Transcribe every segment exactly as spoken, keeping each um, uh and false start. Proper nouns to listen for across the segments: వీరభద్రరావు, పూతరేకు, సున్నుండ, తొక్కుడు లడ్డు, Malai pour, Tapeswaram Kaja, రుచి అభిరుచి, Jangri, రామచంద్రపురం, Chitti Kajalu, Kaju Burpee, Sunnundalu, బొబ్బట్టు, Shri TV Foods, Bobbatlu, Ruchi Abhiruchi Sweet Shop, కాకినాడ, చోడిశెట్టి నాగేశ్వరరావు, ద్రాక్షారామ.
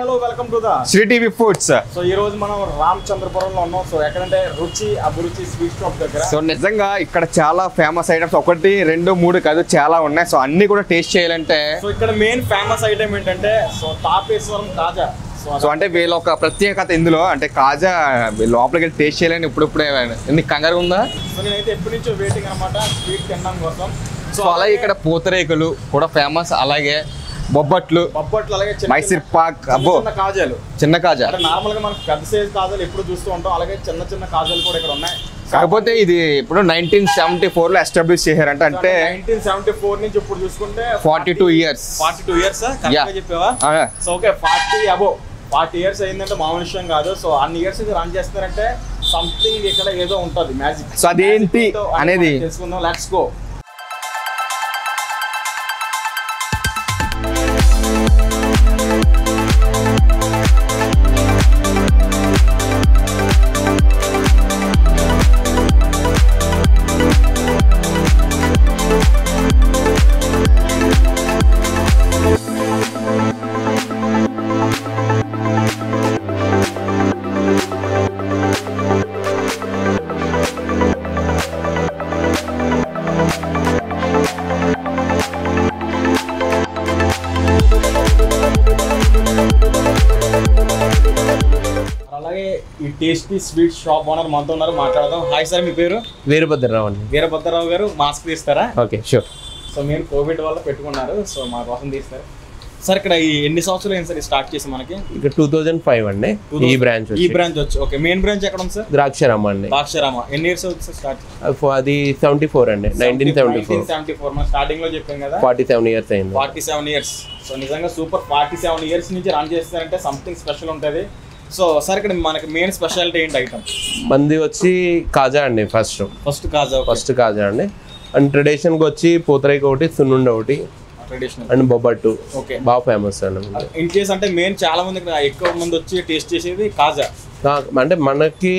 hello, welcome to the Shri T V Foods. So, ee roju manam Ramchandrapuramlo unnam. So, ekkadante Ruchi Abhiruchi Sweet Shop daggara. So, nijanga ikkada chaala famous items okati rendu moodu kadu chaala unnai. So, anni kuda taste cheyalante. So, ikkada main famous item entante so Tapeswaram Kaja. So, ante veeloka pratyekata indulo ante kaja lopaliki taste cheyalani ippudu ippude enni kangaru unda. So, nenaithe eppudu nuncho waiting anamata sweet tinnam kosam. So, alage ikkada potarekalu kuda famous alage Bobbatlu, Mysore Pak, Abbo, Chinna Kaja. Normal ga manaku pedda size kajalu eppudu chustu untam alage chinna chinna kajalu kuda ikkada unnayi. కాకపోతే ఇది ఇప్పుడు nineteen seventy-four లో establish చేశారు అంటే అంటే nineteen seventy-four నుంచి ఇప్పుడు చూసుకుంటే forty-two years forty-two years correct చెప్పావా. So okay forty above forty years అయ్యిందంటే మామూలు విషయం కాదు. సో అన్ని ఇయర్స్ ఇది రన్ చేస్తున్నారంటే సంథింగ్ ఇక్కడ ఏదో ఉంటది మ్యాజిక్. సో అదేంటి అనేది తెలుసుకుందాం. Let's go. Tasty sweet shop owner మనతో ఉన్నారు, మాట్లాడదాం. హాయ్ సార్, మీ పేరు? వీరభద్రరావు అండి. వీరభద్రరావు గారు, మాస్క్ తీస్తారా? Okay sure. సో మీరు కోవిడ్ వల్ల పెట్టుకున్నారు, సో మా కోసం తీస్తారు సార్. ఇక్కడ ఎన్ని సంవత్సరాలు అయింది సార్ స్టార్ట్ చేసి? మనకి ఇక్కడ టూ థౌజండ్ ఫైవ్ అండి ఈ బ్రాంచ్. ఈ బ్రాంచ్ వచ్చి ఓకే. మెయిన్ బ్రాంచ్ ఎక్కడ ఉంది సార్? ద్రాక్షరామ అండి. ద్రాక్షరామ ఎన్ని ఇయర్స్ అవుతుంది స్టార్ట్? అది సెవెంటీ ఫోర్ అండి, nineteen seventy four seventy four మనం స్టార్టింగ్ లో చెప్పాం కదా. ఫార్టీ సెవెన్ ఇయర్స్ అయింది. ఫార్టీ సెవెన్ ఇయర్స్ సో నిజంగా సూపర్. ఫార్టీ సెవెన్ ఇయర్స్ నుంచి రన్ చేస్తారంటే సంథింగ్ స్పెషల్ ఉంటుంది. సో సార్ ఇక్కడ మనకి మెయిన్ స్పెషాలిటీ ఏంటి? ఐటమ్ మంది వచ్చి కాజా అండి. ఫస్ట్ ఫస్ట్ కాజా ఫస్ట్ కాజా అండి. అండ్ ట్రెడిషన్కి వచ్చి పూతరేకు ఒకటి, సున్నుండ ఒకటి, ట్రెడిషనల్ అండ్ బొబ్బట్టు. ఓకే, బాగా ఫేమస్ అండి. ఇన్ కేస్ అంటే మెయిన్ చాలా మంది ఎక్కువ మంది వచ్చి టేస్ట్ చేసేది కాజా. అంటే మనకి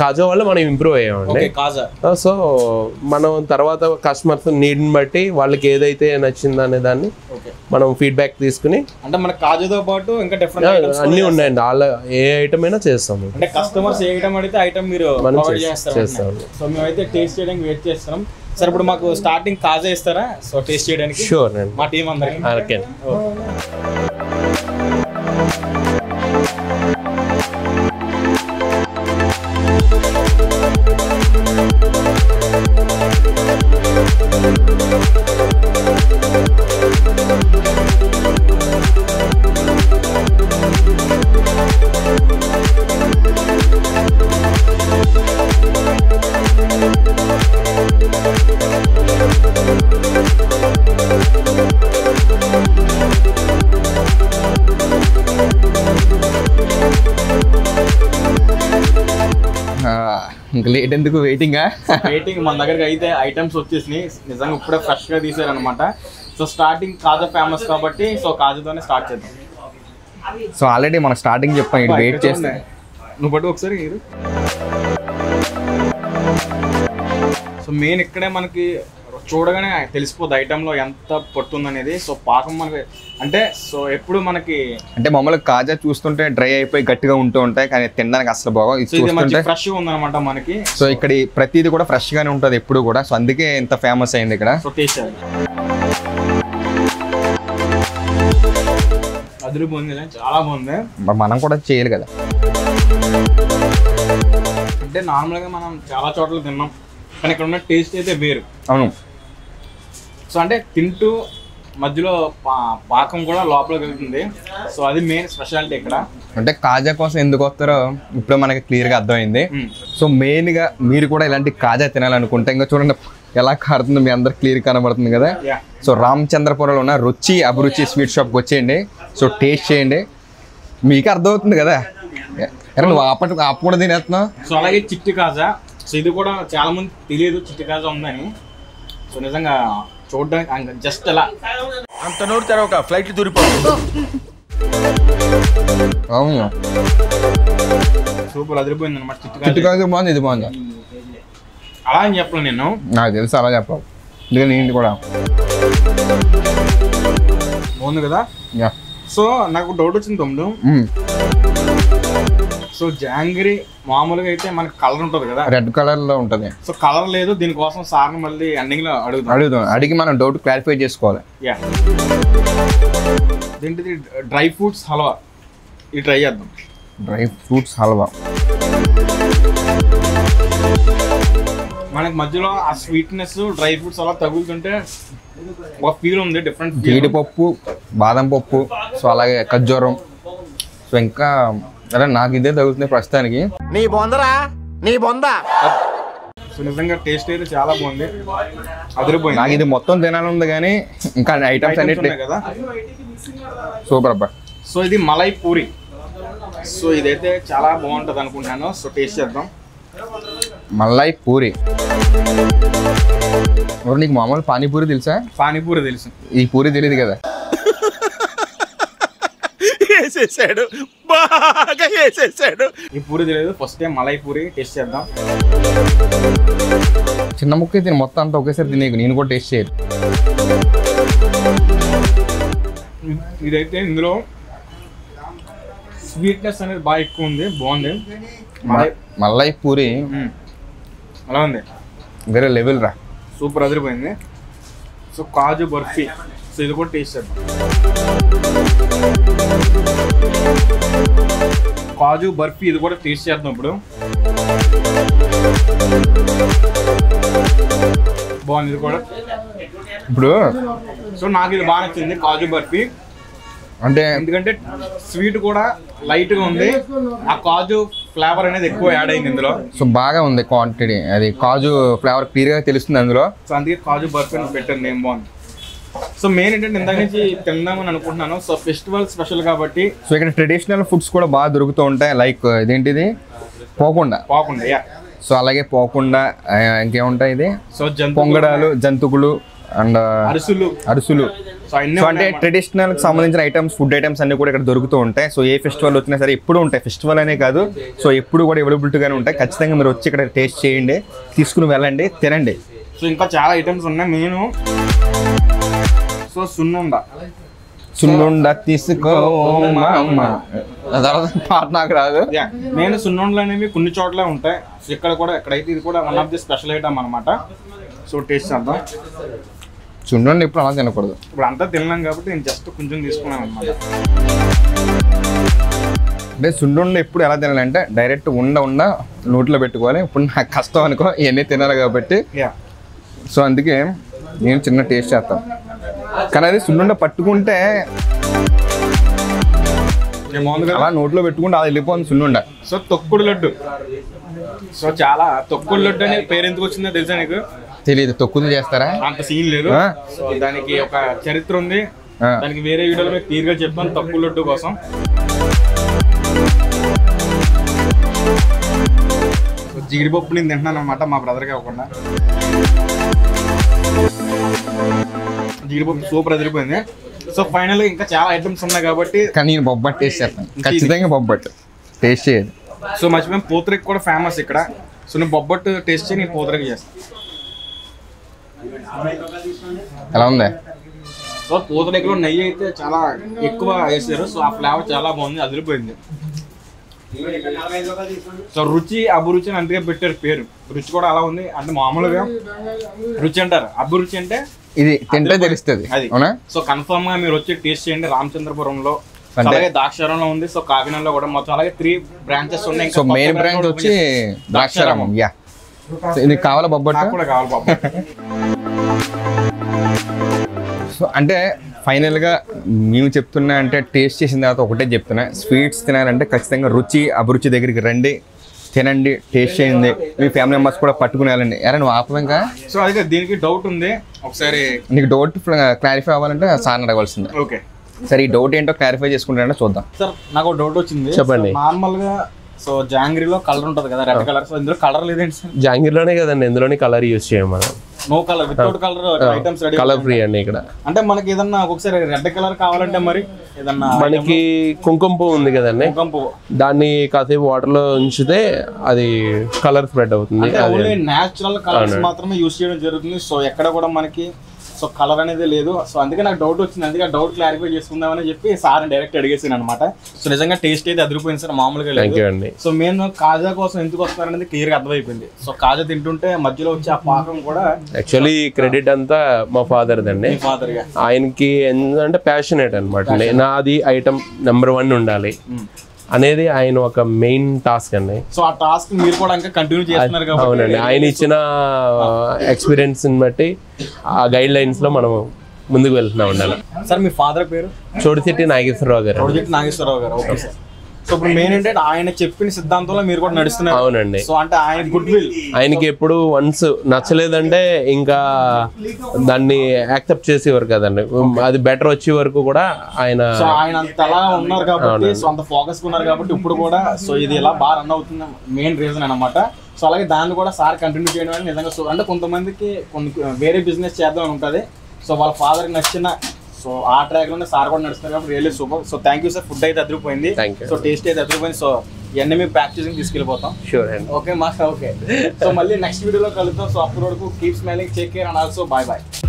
కాజా వల్ల మనం ఇంప్రూవ్ అయ్యామండి కాజా. సో మనం తర్వాత కస్టమర్స్ నీడ్ని బట్టి వాళ్ళకి ఏదైతే నచ్చింది అనే దాన్ని మనం ఫీడ్బ్యాక్ తీసుకుని అంటే మన కాజాతో పాటు ఇంకా డిఫరెంట్ అన్నీ ఉన్నాయండి. వాళ్ళ ఏ ఐటమ్ అయినా చేస్తాము అంటే కస్టమర్స్ ఏ ఐటమ్ అడిగితే ఐటమ్ మీరు చేస్తాం. సో మేమైతే టేస్ట్ చేయడానికి వెయిట్ చేస్తున్నాం సార్. ఇప్పుడు మాకు స్టార్టింగ్ కాజా ఇస్తారా సో టేస్ట్ చేయడానికి? షూర్ అండి, మా టీం అందరికీ. ఇంకా లేట్ ఎందుకు, వెయిటింగ్ వెయిటింగ్ మన దగ్గరకి అయితే ఐటమ్స్ వచ్చేసినాయి. నిజంగా ఇప్పుడే ఫ్రెష్గా తీసారనమాట. సో స్టార్టింగ్ కాజా ఫేమస్ కాబట్టి సో కాజాతోనే స్టార్ట్ చేద్దాం. సో ఆల్రెడీ మనం స్టార్టింగ్ చెప్పాం, ఇటు వెయిట్ చేస్తాం. నువ్వు బట్టి ఒకసారి. సో మెయిన్ ఇక్కడే మనకి చూడగానే తెలిసిపోద్ది ఐటెంలో ఎంత పడుతుందనేది. సో పాకం మనకి అంటే సో ఎప్పుడు మనకి అంటే మామూలు కాజా చూస్తుంటే డ్రై అయిపోయి గట్టిగా ఉంటూ ఉంటాయి, కానీ తినడానికి అసలు బాగా ఫ్రెష్ ఉందన్నమాట మనకి. సో ఇక్కడ ప్రతిది కూడా ఫ్రెష్ గానే ఉంటుంది ఎప్పుడు కూడా. సో అందుకే ఇంత ఫేమస్ అయింది ఇక్కడ. సో టేస్ట్ అదిరిపోయింది కదా, చాలా బాగుంది. మనం కూడా చేయాలి కదా. అంటే నార్మల్గా మనం చాలా చోట్ల తిన్నాం, కానీ ఇక్కడ ఉన్న టేస్ట్ అయితే వేరు. అవును. సో అంటే తింటూ మధ్యలో పాకం కూడా లోపలికి వెళ్తుంది. సో అది మెయిన్ స్పెషాలిటీ ఇక్కడ. అంటే కాజా కోసం ఎందుకు వస్తారో ఇప్పుడు మనకి క్లియర్గా అర్థమైంది. సో మెయిన్గా మీరు కూడా ఇలాంటి కాజా తినాలనుకుంటే ఇంకా చూడండి ఎలా కారుతుందో, మీ అందరు క్లియర్ కనబడుతుంది కదా. సో రామచంద్రపురంలో ఉన్న రుచి అభిరుచి స్వీట్ షాప్కి వచ్చేయండి. సో టేస్ట్ చేయండి, మీకు అర్థమవుతుంది కదా. నువ్వు అప్పటి అప్పు కూడా తినేస్తున్నావు. సో అలాగే చిట్టి కాజా. సో ఇది కూడా చాలా మంది తెలియదు చిట్టి కాజా ఉందని. సో నిజంగా చూడడానికి జస్ట్ అలా అంత నోరు తెర ఒక ఫ్లైట్ దూరిపోతుంది. అవును, సూపర్ అదిరిపోయింది అనమాట. చిట్టి కాజా బాగుంది, ఇది బాగుంది. అలా అని చెప్పను నేను, నాకు తెలుసు అలా చెప్పావు. ఎందుకంటే నేను కూడా బాగుంది కదా. So, I have a doubt. Mm. So, jangri, normally, it has color. Red color. So, color is the same as the ending. I have a doubt to clarify this. Yeah. Then, dry fruits halwa. It is dry fruits halwa. మనకి మధ్యలో ఆ sweetness dry fruits అలా తగులుతుంటే ఒక feel ఉంది different feel. జీడిపప్పు, బాదం పప్పు, so అలాగే ఖర్జూరం, సో ఇంకా అలా నాకు ఇదే తగులుతుంది ప్రస్తుతానికి. నీ బొందరా నీ బొంద. సో నిజంగా టేస్ట్ అయితే చాలా బాగుంది, అదిరిపోయింది. నాకు ఇది మొత్తం తినాలనుంది కానీ ఇంకా ఐటమ్స్ అన్నిటిలే కదా. సూపర్ అబ్బా. సో ఇది మలై పూరి. సో ఇదైతే చాలా బాగుంటది అనుకుంటాను. సో టేస్ట్ చేద్దాం. Malai pour. Or nik mamal pani puri dilsa? Pani puri dilsa. Ee puri dili dikada. Yes, yes, sir. Baga yes, sir. Ee puri dili first time malai puri taste chedam. Chinna mukki din motta anta okesari tineku nenu kuda taste cheyadu. Idaithe indulo sweetness anedi baa ekku undi, baagundi. Malai puri. Hello, very level ra. Super other one. So Kaju Burpee. So you go taste it. Kaju Burpee, you go taste it. Bon, you go. Bro. So నాకు ఇది బాగా నచ్చింది Kaju Burpee. అంటే ఎందుకంటే sweet కూడా light గా ఉంది, ఆ కాజు ఫ్లేవర్ అనేది ఎక్కువ యాడ్ అయింది ఇందులో. సో బాగా ఉంది క్వాంటిటీ, అది కాజు ఫ్లేవర్ క్లియర్ గా తెలుస్తుంది అందులో. సో అందుకే కాజు బర్ఫీ బెటర్ నేమ్ బాగుంది. సో మెయిన్ ఏంటంటే ఇందాక నుంచి తిందామని అనుకుంటున్నాను. సో ఫెస్టివల్ స్పెషల్ కాబట్టి సో ఇక్కడ ట్రెడిషనల్ ఫుడ్స్ కూడా బాగా దొరుకుతూ ఉంటాయి. లైక్ ఇదేంటిది పోకుండా, పోకుండా యా. సో అలాగే పోకుండా ఇంకేముంటాయి ఇది, సో పొంగడాలు, జంతుకులు అండ్ అరిసులు. అరిసులు అంటే ట్రెడిషనల్ సంబంధించిన ఐటమ్స్, ఫుడ్ ఐటమ్స్ అన్ని కూడా ఇక్కడ దొరుకుతూ ఉంటాయి. సో ఏ ఫెస్టివల్ వచ్చినా సరే ఎప్పుడు ఉంటాయి, ఫెస్టివల్ అనే కాదు, సో ఎప్పుడు కూడా అవైలబుల్గానే ఉంటాయి. ఖచ్చితంగా మీరు వచ్చి ఇక్కడ టేస్ట్ చేయండి, తీసుకుని వెళ్ళండి, తినండి. సో ఇంకా చాలా ఐటమ్స్ ఉన్నాయి నేను. సో సున్నుండ, సున్నుండ తీసుకో పాట నాకు రాదు నేను. సున్నుండలు అనేవి కొన్ని చోట్ల ఉంటాయి, సో ఇక్కడ కూడా ఎక్కడైతే ఇది కూడా one of the special item అనమాట. సో టేస్ట్ చేద్దాం. చూడండి ఇప్పుడు అలా తినకూడదు, ఇప్పుడు అంతా తిన్నాం కాబట్టి నేను జస్ట్ కొంచెం తీసుకున్నాను అనమాట. అంటే సుండుండ ఎప్పుడు ఎలా తినాలంటే డైరెక్ట్ ఉండ ఉండ నోట్లో పెట్టుకోవాలి. ఇప్పుడు నాకు కష్టం అనుకో, ఇవన్నీ తినాలి కాబట్టి. సో అందుకే నేను చిన్న టేస్ట్ చేస్తాను, కానీ అది సుండుండ పట్టుకుంటే అలా నోట్లో పెట్టుకుంటే అది వెళ్ళిపోతుంది సున్నుండ. సో తొక్కుడు లడ్డు, సో చాలా తొక్కుడు లడ్డు అనేది పేరు ఎందుకు వచ్చిందో తెలుసా నీకు? తెలియదు. తొక్కుడు చేస్తారా? అంత సీన్ లేదు. సో దానికి ఒక చరిత్ర ఉంది, దానికి వేరే వీడియోలో క్లియర్గా చెప్పాను తొక్కుడు లడ్డు కోసం. జీడిపప్పు నేను తింటున్నాను అనమాట, మా బ్రదర్ కాకుండా. జీడిపప్పు సూపర్ అదిరిపోయింది. సో ఫైనల్ ఇంకా చాలా ఐటమ్స్ ఉన్నాయి కాబట్టి కానీ నేను బొబ్బట్ టేస్ట్ చేస్తాను ఖచ్చితంగా. బొబ్బట్ టేస్ట్ చేయదు, సో మర్చిపోయి పూతరేకు కూడా ఫేమస్ ఇక్కడ. సో నేను బొబ్బట్ టేస్ట్ చేసి నేను పూతరేకు చేస్తాను. ఎలా ఉంది? సో పూతరేకులో నెయ్యి అయితే చాలా ఎక్కువ వేసారు, సో ఆ ఫ్లేవర్ చాలా బాగుంది, అదిరిపోయింది. సో రుచి అభిరుచి అని అందుకే పెట్టారు పేరు. రుచి కూడా అలా ఉంది అంటే మామూలుగా రుచి అంటారు, అభిరుచి అంటే ఇది తింటే తెలుస్తుంది అది. సో కన్ఫర్మ్ గా మీరు వచ్చి టేస్ట్ చేయండి. రామచంద్రపురంలో, అలాగే ద్రాక్షారంలో ఉంది, సో కాకినాడలో కూడా మొత్తం అలాగే త్రీ బ్రాంచెస్ ఉన్నాయి. సో మెయిన్ బ్రాంచ్ వచ్చి ద్రాక్షారామం. యా ఇది కావాలా బొబ్బట్టు కూడా కావాలి బొబ్బట్టు. సో అంటే ఫైనల్గా మేము చెప్తున్నా అంటే టేస్ట్ చేసిన తర్వాత ఒకటే చెప్తున్నా, స్వీట్స్ తినాలంటే ఖచ్చితంగా రుచి అభిరుచి దగ్గరికి రండి, తినండి, టేస్ట్ చేయండి, మీ ఫ్యామిలీ మెంబర్స్ కూడా పట్టుకునేవాలండి. ఎలా నువ్వు ఆపంగా? సో అదే దీనికి డౌట్ ఉంది, ఒకసారి నీకు డౌట్ క్లారిఫై అవ్వాలంటే సార్ అడగాల్సిందే. ఓకే సార్, ఈ డౌట్ ఏంటో క్లారిఫై చేసుకుంటానంటే చూద్దాం. సార్ నాకు ఒక డౌట్ వచ్చింది, చెప్పండి. నార్మల్గా సో జాంగ్రీలో కలర్ ఉంటుంది కదా, రెడ్ కలర్, సో ఇందులో కలర్ లేదండి సార్? జాంగ్రీలోనే కదండి, ఇందులోనే కలర్ యూజ్ చేయం మనం. No colour, without colour items ready, colour free అండి ఇక్కడ. అంటే మనకి ఏదన్నా ఒకసారి రెడ్ కలర్ కావాలంటే మరి ఏదన్నా మనకి కుంకుమ పువ్వు ఉంది కదండి, కుంకుమ పువ్వు దాన్ని కాసేపు వాటర్ లో ఉంచితే అది కలర్ స్ప్రెడ్ అవుతుంది. ఓన్లీ నేచురల్ కలర్స్ మాత్రమే యూజ్ చేయడం జరుగుతుంది. సో ఎక్కడ కూడా మనకి సో కలర్ అనేది లేదు. సో అందుకే నాకు డౌట్ వచ్చింది, అందుకే డౌట్ క్లారిఫై చేసుకుందామని చెప్పి సార్ డైరెక్ట్ అడిగేసాను అనమాట. సో నిజంగా టేస్ట్ అయితే అదిరిపోయింది సార్, మామూలుగా లేదు. సో నేను కాజా కోసం ఎందుకు వస్తున్నారనేది క్లియర్గా అర్థమైపోయింది. సో కాజా తింటుంటే మధ్యలో వచ్చి ఆ పాకం కూడా యాక్చువల్లీ క్రెడిట్ అంతా మా ఫాదర్ దండి. ఫాదర్ గా ఆయనకి ఏంటంటే ప్యాషనేట్ అనమాట, నాది ఐటమ్ నెంబర్ వన్ ఉండాలి అనేది ఆయన ఒక మెయిన్ టాస్క్ అండి. సో ఆ టాస్క్ మీరు కూడా ఇంకా కంటిన్యూ చేస్తున్నారు కాబట్టి అవునండి, ఆయన ఇచ్చిన ఎక్స్పీరియన్స్ బట్టి ఆ గైడ్ లైన్స్ లో మనం ముందుకు వెళ్తున్నా ఉండాలి. సార్ మీ ఫాదర్ పేరు? చోడిశెట్టి నాగేశ్వరరావు గారు. చోడిశెట్టి నాగేశ్వరరావు గారు, ఓకే సార్. సో ఇప్పుడు మెయిన్ ఏంటంటే ఆయన చెప్పిన సిద్ధాంతంలో మీరు కూడా నడుస్తున్నారు. అవునండి. సో అంటే ఆయన గుడ్ విల్, ఆయనకి ఎప్పుడు వన్స్ నచ్చలేదంటే ఇంకా దాన్ని యాక్సెప్ట్ చేసేవారు కదండి, అది బెటర్ వచ్చే వరకు కూడా ఆయన ఆయన అంతలా ఉన్నారు కాబట్టి, సో అంత ఫోకస్ ఉన్నారు కాబట్టి ఇప్పుడు కూడా. సో ఇది ఇలా బాగా రన్ అవుతుంది మెయిన్ రీజన్ అనమాట. సో అలాగే దాన్ని కూడా సార్ కంటిన్యూ చేయడం వల్ల నిజంగా సో అంటే కొంతమందికి కొన్ని వేరే బిజినెస్ చేద్దాం అని ఉంటుంది. సో వాళ్ళ ఫాదర్కి నచ్చిన సో ఆ ట్రాక్ లోనే సార్ కూడా నడుస్తున్నారు కాబట్టి really super. So thank you sir, food అయితే అదిరిపోయింది, సో టేస్ట్ అయితే అదిరిపోయింది. సో ఇవన్నీ మేము ప్యాక్ చేసి తీసుకెళ్ళిపోతాం. షూర్ అండి, ఓకే మాస్టర్, ఓకే. సో మళ్ళీ నెక్స్ట్ వీడియోలో కలుద్దాం. సో అప్పటి వరకు keep smiling, take care and also bye bye.